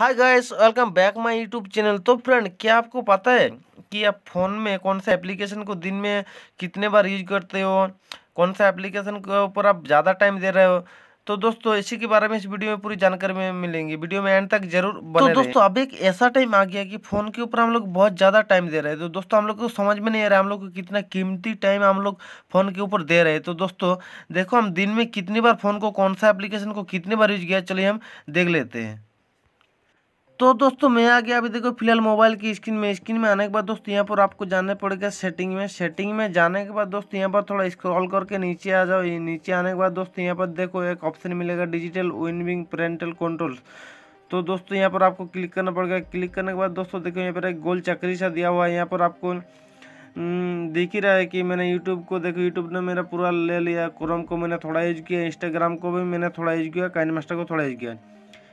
Hi guys, welcome back my YouTube channel. तो friend, क्या आपको पता है कि आप फ़ोन में कौन सा एप्लीकेशन को दिन में कितने बार यूज करते हो, कौन सा एप्लीकेशन के ऊपर आप ज़्यादा टाइम दे रहे हो? तो दोस्तों, इसी के बारे में इस वीडियो में पूरी जानकारी में मिलेंगी। वीडियो में एंड तक जरूर बने रहें। तो दोस्तों, अब एक ऐसा टाइम आ गया कि फ़ोन के ऊपर हम लोग बहुत ज़्यादा टाइम दे रहे हैं। तो दोस्तों, हम लोग को समझ में नहीं आ रहा है हम लोग को कितना कीमती टाइम हम लोग फ़ोन के ऊपर दे रहे हैं। तो दोस्तों देखो, हम दिन में कितनी बार फ़ोन को, कौन सा एप्लीकेशन को कितनी बार यूज किया, चलिए हम देख लेते हैं। तो दोस्तों, मैं आ गया अभी देखो फिलहाल मोबाइल की स्क्रीन में। स्क्रीन में आने के बाद दोस्तों यहाँ पर आपको जाना पड़ेगा सेटिंग में। सेटिंग में जाने के बाद दोस्तों यहाँ पर थोड़ा स्क्रॉल करके नीचे आ जाओ। नीचे आने के बाद दोस्तों यहाँ पर देखो एक ऑप्शन मिलेगा डिजिटल विंडोज पैरेंटल कंट्रोल्स। तो दोस्तों यहाँ पर आपको क्लिक करना पड़ेगा। क्लिक करने के बाद दोस्तों देखो यहाँ पर एक गोल चक्री सा दिया हुआ है। यहाँ पर आपको दिख ही रहा है कि मैंने यूट्यूब को, देखो यूट्यूब ने मेरा पूरा ले लिया। क्रोम को मैंने थोड़ा यूज किया, इंस्टाग्राम को भी मैंने थोड़ा यूज किया, काइन मास्टर को थोड़ा यूज किया।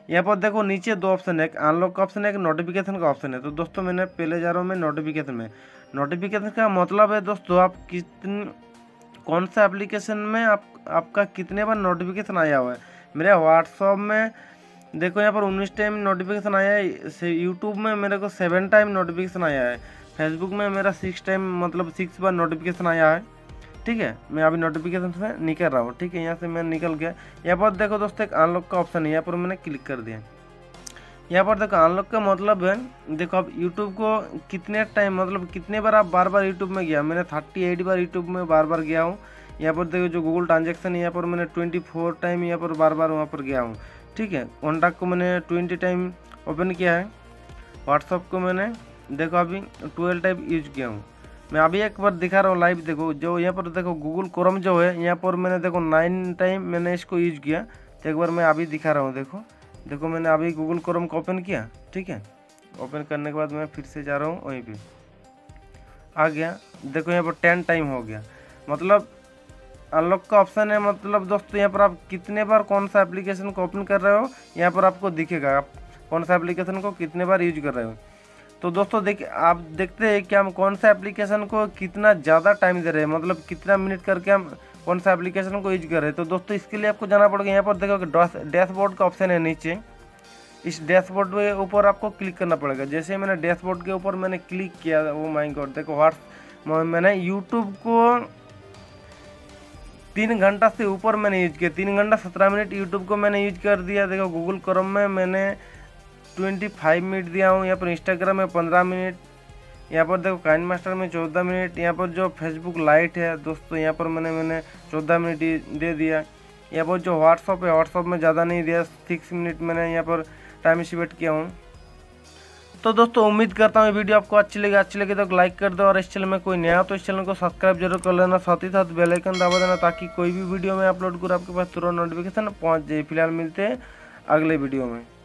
यहाँ पर देखो नीचे दो ऑप्शन है, एक अनलॉक का ऑप्शन है, एक नोटिफिकेशन का ऑप्शन है। तो दोस्तों मैंने पहले जा रहा हूँ मैं नोटिफिकेशन में। नोटिफिकेशन का मतलब है दोस्तों आप कौन सा एप्लीकेशन में आपका कितने बार नोटिफिकेशन आया हुआ है। मेरे व्हाट्सअप में देखो यहाँ पर 19 टाइम नोटिफिकेशन आया है। यूट्यूब में मेरे को 7 टाइम नोटिफिकेशन आया है। फेसबुक में मेरा 6 टाइम, मतलब 6 बार नोटिफिकेशन आया है। ठीक है, मैं अभी नोटिफिकेशन से निकल रहा हूँ। ठीक है, यहाँ से मैं निकल गया। यहाँ पर देखो दोस्तों एक अनलॉक का ऑप्शन है, यहाँ पर मैंने क्लिक कर दिया। यहाँ पर देखो अनलॉक का मतलब है, देखो आप यूट्यूब को कितने टाइम, मतलब कितने बार आप बार बार यूट्यूब में गया। मैंने 38 बार यूट्यूब में बार बार गया हूँ। यहाँ पर देखो जो गूगल ट्रांजेक्शन है, यहाँ पर मैंने 24 टाइम यहाँ पर बार बार वहाँ पर गया हूँ। ठीक है, कॉन्टैक्ट को मैंने 20 टाइम ओपन किया है। व्हाट्सअप को मैंने देखो अभी 12 टाइम यूज किया हूँ। मैं अभी एक बार दिखा रहा हूँ लाइव। देखो जो यहाँ पर देखो गूगल क्रोम जो है, यहाँ पर मैंने देखो 9 टाइम मैंने इसको यूज किया। तो एक बार मैं अभी दिखा रहा हूँ। देखो मैंने अभी गूगल क्रोम को ओपन किया। ठीक है, ओपन करने के बाद मैं फिर से जा रहा हूँ, वहीं पे आ गया। देखो यहाँ पर 10 टाइम हो गया। मतलब अनलॉक का ऑप्शन है, मतलब दोस्तों यहाँ पर आप कितने बार कौन सा एप्लीकेशन को ओपन कर रहे हो, यहाँ पर आपको दिखेगा आप कौन सा एप्लीकेशन को कितने बार यूज कर रहे हो। तो दोस्तों देखिए, आप देखते हैं कि हम कौन सा एप्लीकेशन को कितना ज़्यादा टाइम दे रहे हैं, मतलब कितना मिनट करके हम कौन सा एप्लीकेशन को यूज कर रहे हैं। तो दोस्तों इसके लिए आपको जाना पड़ेगा। यहाँ पर देखो डैशबोर्ड का ऑप्शन है नीचे। इस डैशबोर्ड के ऊपर आपको क्लिक करना पड़ेगा। जैसे मैंने डैशबोर्ड के ऊपर मैंने क्लिक किया, वो माय गॉड देखो मैंने यूट्यूब को 3 घंटा से ऊपर मैंने यूज किया। 3 घंटा 17 मिनट यूट्यूब को मैंने यूज कर दिया। देखो गूगल क्रोम में मैंने 25 मिनट दिया हूँ। यहाँ पर इंस्टाग्राम में 15 मिनट, यहाँ पर देखो काइन मास्टर में 14 मिनट, यहाँ पर जो फेसबुक लाइट है दोस्तों यहाँ पर मैंने 14 मिनट दे दिया। यहाँ पर जो व्हाट्सअप है, व्हाट्सअप में ज़्यादा नहीं दिया, 6 मिनट मैंने यहाँ पर टाइम स्पेंड किया हूँ। तो दोस्तों उम्मीद करता हूँ ये वीडियो आपको अच्छी लगी तो लाइक कर दो, और इस चैनल में कोई नया तो इस चैनल को सब्सक्राइब जरूर कर लेना, साथ ही साथ बेल आइकन दबा देना ताकि कोई भी वीडियो में अपलोड करूँ आपके पास तुरंत नोटिफिकेशन पहुँच जाए। फिलहाल मिलते हैं अगले वीडियो में।